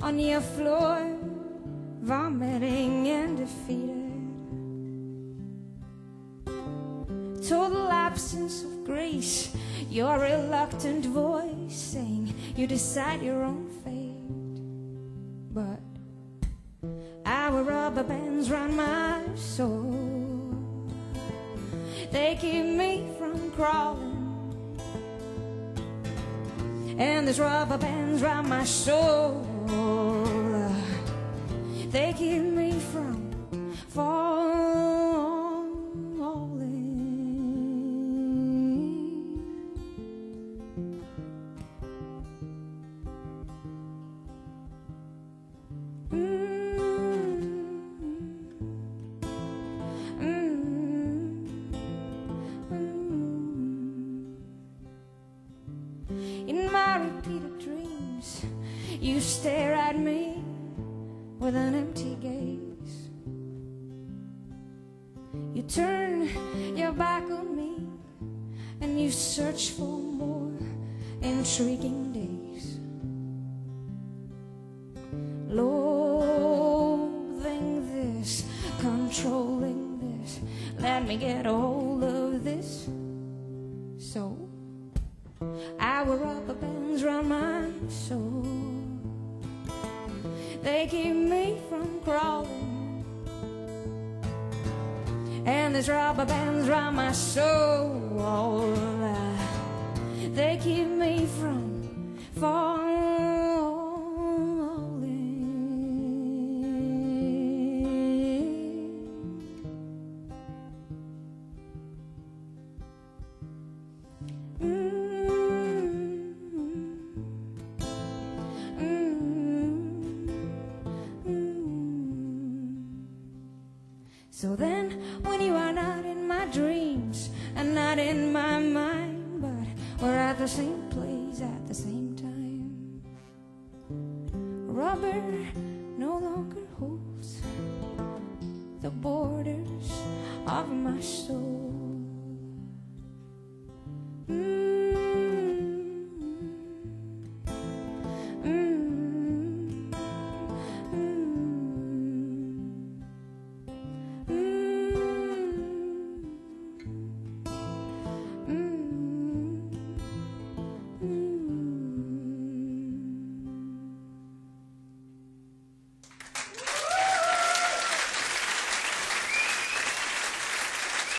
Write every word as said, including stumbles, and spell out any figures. On your floor, vomiting and defeated. Total absence of grace, your reluctant voice saying you decide your own fate. But our rubber bands round my soul, they keep me from crawling. And there's rubber bands round my soul, they keep me from falling. Mm-hmm. Mm-hmm. Mm-hmm. In my repeated dreams, you stare at me with an empty gaze. You turn your back on me and you search for more intriguing days. Loathing this, controlling this, let me get a hold of this. So our rubber bands round my soul, they keep me from crawling. And there's rubber bands round my soul, they keep me from falling. Mm. So then, when you are not in my dreams and not in my mind, but we're at the same place at the same time, rubber no longer holds the borders of my soul.